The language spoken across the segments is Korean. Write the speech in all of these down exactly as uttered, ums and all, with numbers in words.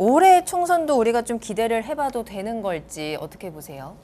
올해 총선도 우리가 좀 기대를 해봐도 되는 걸지 어떻게 보세요?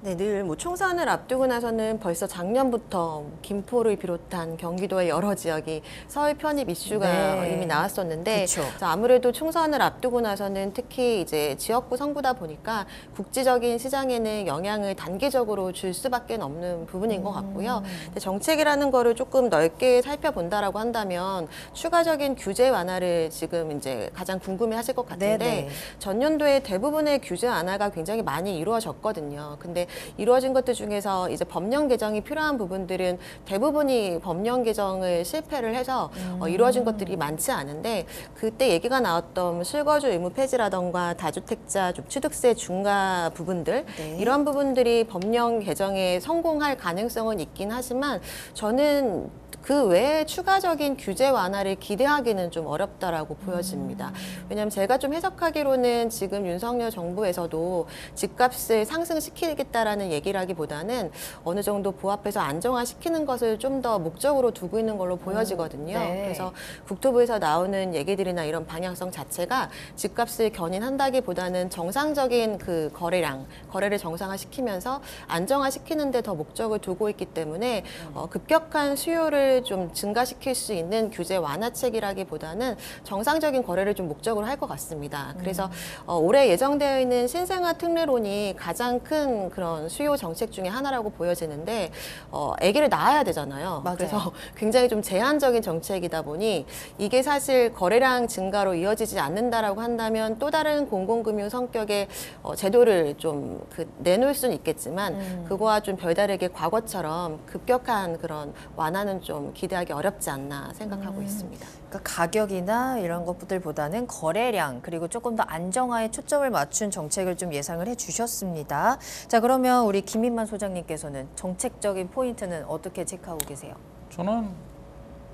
네, 늘 뭐 총선을 앞두고 나서는 벌써 작년부터 김포를 비롯한 경기도의 여러 지역이 서울 편입 이슈가 네. 이미 나왔었는데 그쵸. 아무래도 총선을 앞두고 나서는 특히 이제 지역구 선거다 보니까 국지적인 시장에는 영향을 단기적으로 줄 수밖에 없는 부분인 것 같고요. 음. 근데 정책이라는 거를 조금 넓게 살펴본다라고 한다면 추가적인 규제 완화를 지금 이제 가장 궁금해하실 것 같은데 네네. 전년도에 대부분의 규제 완화가 굉장히 많이 이루어졌거든요. 근데 이루어진 것들 중에서 이제 법령 개정이 필요한 부분들은 대부분이 법령 개정을 실패를 해서 음. 어, 이루어진 것들이 많지 않은데 그때 얘기가 나왔던 실거주 의무 폐지라던가 다주택자 취득세 중과 부분들 네. 이런 부분들이 법령 개정에 성공할 가능성은 있긴 하지만 저는 그 외에 추가적인 규제 완화를 기대하기는 좀 어렵다라고 보여집니다. 왜냐하면 제가 좀 해석하기로는 지금 윤석열 정부에서도 집값을 상승시키겠다라는 얘기를 하기보다는 어느 정도 보합해서 안정화시키는 것을 좀 더 목적으로 두고 있는 걸로 보여지거든요. 음, 네. 그래서 국토부에서 나오는 얘기들이나 이런 방향성 자체가 집값을 견인한다기보다는 정상적인 그 거래량, 거래를 정상화시키면서 안정화시키는 데 더 목적을 두고 있기 때문에 어, 급격한 수요를 좀 증가시킬 수 있는 규제 완화책이라기보다는 정상적인 거래를 좀 목적으로 할 것 같습니다. 그래서 음. 어, 올해 예정되어 있는 신생아 특례론이 가장 큰 그런 수요 정책 중에 하나라고 보여지는데 어, 아기를 낳아야 되잖아요. 맞아요. 그래서 굉장히 좀 제한적인 정책이다 보니 이게 사실 거래량 증가로 이어지지 않는다라고 한다면 또 다른 공공금융 성격의 어, 제도를 좀 그 내놓을 수는 있겠지만 음. 그거와 좀 별다르게 과거처럼 급격한 그런 완화는 좀 좀 기대하기 어렵지 않나 생각하고 음, 있습니다. 그러니까 가격이나 이런 것들보다는 거래량 그리고 조금 더 안정화에 초점을 맞춘 정책을 좀 예상을 해주셨습니다. 자, 그러면 우리 김인만 소장님께서는 정책적인 포인트는 어떻게 체크하고 계세요? 저는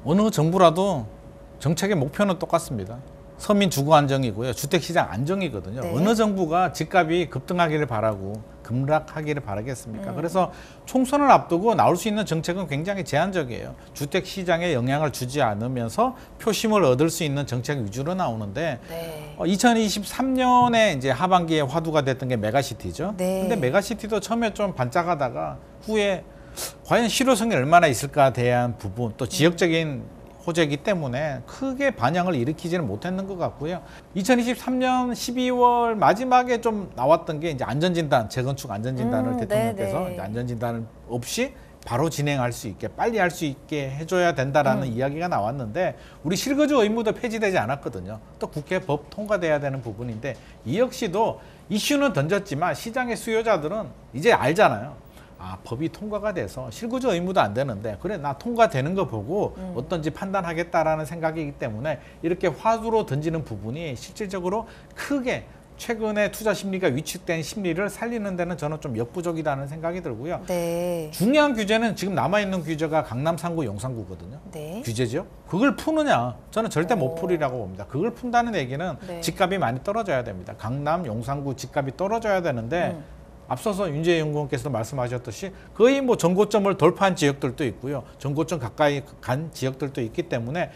어느 정부라도 정책의 목표는 똑같습니다. 서민 주거 안정이고요. 주택시장 안정이거든요. 네. 어느 정부가 집값이 급등하기를 바라고 급락하기를 바라겠습니까? 음. 그래서 총선을 앞두고 나올 수 있는 정책은 굉장히 제한적이에요. 주택시장에 영향을 주지 않으면서 표심을 얻을 수 있는 정책 위주로 나오는데 네. 어, 이천이십삼 년에 이제 하반기에 화두가 됐던 게 메가시티죠. 네. 근데 메가시티도 처음에 좀 반짝하다가 후에 과연 실효성이 얼마나 있을까 대한 부분 또 지역적인 음. 호재이기 때문에 크게 반향을 일으키지는 못했는 것 같고요. 이천이십삼 년 십이월 마지막에 좀 나왔던 게 이제 안전진단, 재건축 안전진단을 음, 대통령께서 이제 안전진단을 없이 바로 진행할 수 있게, 빨리 할 수 있게 해줘야 된다라는 음. 이야기가 나왔는데 우리 실거주 의무도 폐지되지 않았거든요. 또 국회 법 통과돼야 되는 부분인데 이 역시도 이슈는 던졌지만 시장의 수요자들은 이제 알잖아요. 아, 법이 통과가 돼서 실거주 의무도 안 되는데 그래 나 통과되는 거 보고 음. 어떤지 판단하겠다라는 생각이기 때문에 이렇게 화두로 던지는 부분이 실질적으로 크게 최근에 투자 심리가 위축된 심리를 살리는 데는 저는 좀 역부족이라는 생각이 들고요. 네. 중요한 규제는 지금 남아있는 규제가 강남 삼 구 용산구거든요. 네. 규제죠. 그걸 푸느냐 저는 절대 오. 못 풀이라고 봅니다. 그걸 푼다는 얘기는 네. 집값이 많이 떨어져야 됩니다. 강남 용산구 집값이 떨어져야 되는데 음. 앞서서 윤재영 의원께서도 말씀하셨듯이 거의 뭐 전고점을 돌파한 지역들도 있고요. 전고점 가까이 간 지역들도 있기 때문에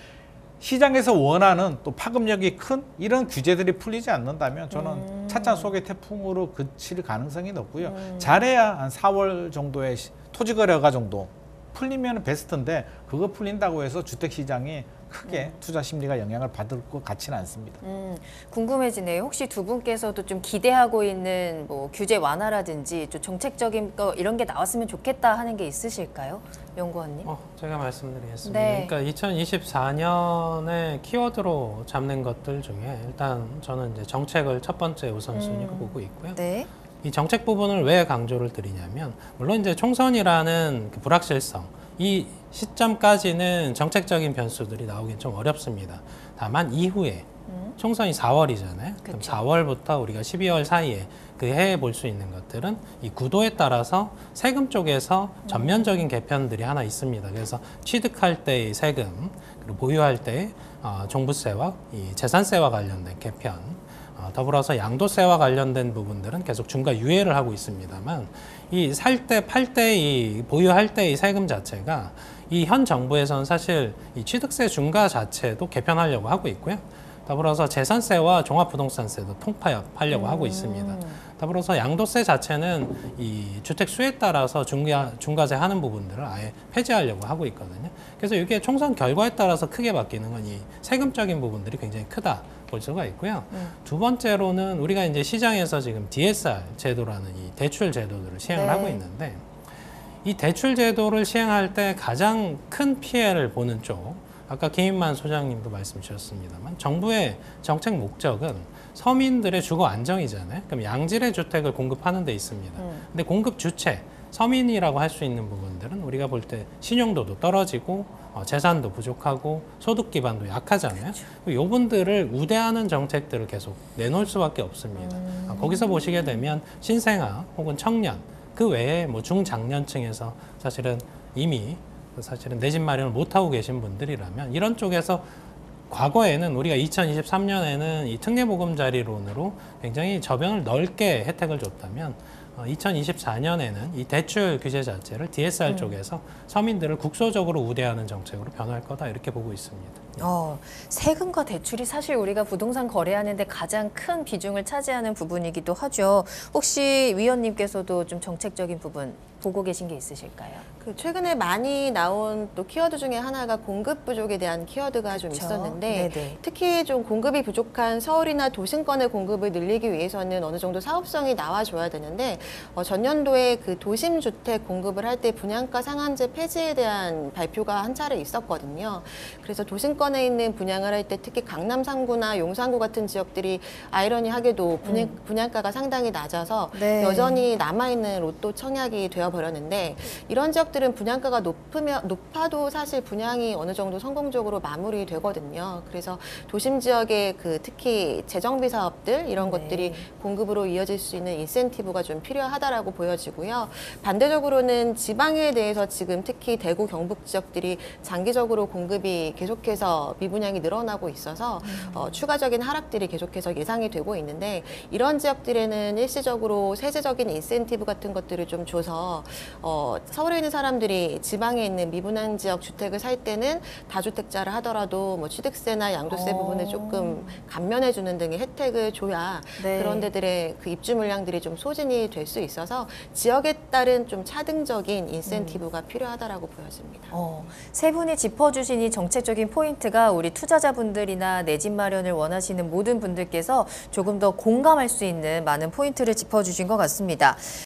시장에서 원하는 또 파급력이 큰 이런 규제들이 풀리지 않는다면 저는 음. 차차 속의 태풍으로 그칠 가능성이 높고요. 음. 잘해야 한 사월 정도의 토지거래가 정도 풀리면 베스트인데 그거 풀린다고 해서 주택시장이 크게 음. 투자 심리가 영향을 받을 것 같지는 않습니다. 음, 궁금해지네요. 혹시 두 분께서도 좀 기대하고 있는 뭐 규제 완화라든지 좀 정책적인 거 이런 게 나왔으면 좋겠다 하는 게 있으실까요? 연구원님. 어, 제가 말씀드리겠습니다. 네. 그러니까 이천이십사 년에 키워드로 잡는 것들 중에 일단 저는 이제 정책을 첫 번째 우선순위로 음. 보고 있고요. 네. 이 정책 부분을 왜 강조를 드리냐면 물론 이제 총선이라는 그 불확실성 이 시점까지는 정책적인 변수들이 나오긴 좀 어렵습니다. 다만 이후에 음? 총선이 사월이잖아요. 그쵸. 그럼 사월부터 우리가 십이월 사이에 그 해에 볼 수 있는 것들은 이 구도에 따라서 세금 쪽에서 전면적인 개편들이 하나 있습니다. 그래서 취득할 때의 세금, 그리고 보유할 때의 어, 종부세와 이 재산세와 관련된 개편, 어, 더불어서 양도세와 관련된 부분들은 계속 중과 유예를 하고 있습니다만 이 살 때, 팔 때, 이 보유할 때 이 세금 자체가 이 현 정부에서는 사실 이 취득세 중과 자체도 개편하려고 하고 있고요. 더불어서 재산세와 종합부동산세도 통폐합하려고 음. 하고 있습니다. 더불어서 양도세 자체는 이 주택 수에 따라서 중과, 중과세 하는 부분들을 아예 폐지하려고 하고 있거든요. 그래서 이게 총선 결과에 따라서 크게 바뀌는 건 이 세금적인 부분들이 굉장히 크다 볼 수가 있고요. 음. 두 번째로는 우리가 이제 시장에서 지금 디에스알 제도라는 이 대출 제도들을 시행을 네. 하고 있는데 이 대출 제도를 시행할 때 가장 큰 피해를 보는 쪽, 아까 김인만 소장님도 말씀 주셨습니다만 정부의 정책 목적은 서민들의 주거 안정이잖아요. 그럼 양질의 주택을 공급하는 데 있습니다. 음. 근데 공급 주체, 서민이라고 할 수 있는 부분들은 우리가 볼 때 신용도도 떨어지고 어, 재산도 부족하고 소득 기반도 약하잖아요. 그렇죠. 이분들을 우대하는 정책들을 계속 내놓을 수밖에 없습니다. 음. 거기서 보시게 되면 신생아 혹은 청년, 그 외에 뭐 중장년층에서 사실은 이미 사실은 내 집 마련을 못하고 계신 분들이라면 이런 쪽에서 과거에는 우리가 이천이십삼 년에는 이 특례보금자리론으로 굉장히 저변을 넓게 혜택을 줬다면 이천이십사 년에는 이 대출 규제 자체를 디에스알 음. 쪽에서 서민들을 국소적으로 우대하는 정책으로 변화할 거다 이렇게 보고 있습니다. 어, 세금과 대출이 사실 우리가 부동산 거래하는 데 가장 큰 비중을 차지하는 부분이기도 하죠. 혹시 위원님께서도 좀 정책적인 부분 보고 계신 게 있으실까요? 그 최근에 많이 나온 또 키워드 중에 하나가 공급 부족에 대한 키워드가 그쵸? 좀 있었는데 네네. 특히 좀 공급이 부족한 서울이나 도심권의 공급을 늘리기 위해서는 어느 정도 사업성이 나와줘야 되는데 어, 전년도에 그 도심주택 공급을 할 때 분양가 상한제 폐지에 대한 발표가 한 차례 있었거든요. 그래서 도심권에 있는 분양을 할 때 특히 강남 삼 구나 용산구 같은 지역들이 아이러니하게도 분양, 음. 분양가가 상당히 낮아서 네. 여전히 남아있는 로또 청약이 되어버렸는데 이런 지역들은 분양가가 높으면, 높아도 사실 분양이 어느 정도 성공적으로 마무리되거든요. 그래서 도심 지역의 그 특히 재정비 사업들 이런 네. 것들이 공급으로 이어질 수 있는 인센티브가 좀 필요하다라고 보여지고요. 반대적으로는 지방에 대해서 지금 특히 대구, 경북 지역들이 장기적으로 공급이 계속해서 미분양이 늘어나고 있어서 음. 어, 추가적인 하락들이 계속해서 예상이 되고 있는데 이런 지역들에는 일시적으로 세제적인 인센티브 같은 것들을 좀 줘서 어, 서울에 있는 사람들이 지방에 있는 미분양 지역 주택을 살 때는 다주택자를 하더라도 뭐 취득세나 양도세 오. 부분을 조금 감면해 주는 등의 혜택을 줘야 네. 그런 데들의 그 입주 물량들이 좀 소진이 될 수 있어서 지역에 따른 좀 차등적인 인센티브가 음. 필요하다라고 보여집니다. 어, 세 분이 짚어주신 이 정책적인 포인트가 우리 투자자분들이나 내 집 마련을 원하시는 모든 분들께서 조금 더 공감할 수 있는 많은 포인트를 짚어주신 것 같습니다.